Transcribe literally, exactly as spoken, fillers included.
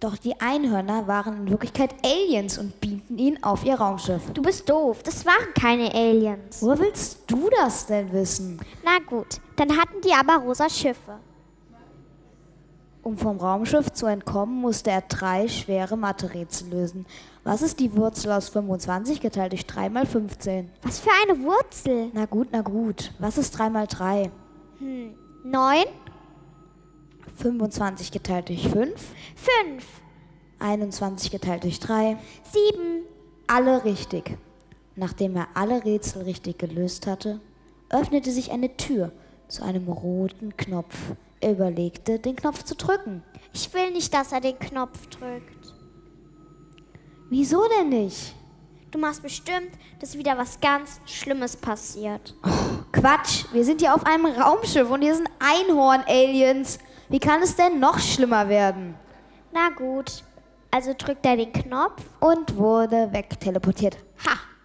Doch die Einhörner waren in Wirklichkeit Aliens und beamten ihn auf ihr Raumschiff. Du bist doof, das waren keine Aliens. Woher willst du das denn wissen? Na gut, dann hatten die aber rosa Schiffe. Um vom Raumschiff zu entkommen, musste er drei schwere Mathe-Rätsel lösen. Was ist die Wurzel aus fünfundzwanzig geteilt durch drei mal fünfzehn? Was für eine Wurzel? Na gut, na gut. Was ist drei mal drei? Hm, neun? fünfundzwanzig geteilt durch fünf? fünf. einundzwanzig geteilt durch drei? sieben. Alle richtig. Nachdem er alle Rätsel richtig gelöst hatte, öffnete sich eine Tür zu einem roten Knopf. Er überlegte, den Knopf zu drücken. Ich will nicht, dass er den Knopf drückt. Wieso denn nicht? Du machst bestimmt, dass wieder was ganz Schlimmes passiert. Oh, Quatsch, wir sind hier auf einem Raumschiff und hier sind Einhorn-Aliens. Wie kann es denn noch schlimmer werden? Na gut, also drückt er den Knopf und wurde wegteleportiert. Ha!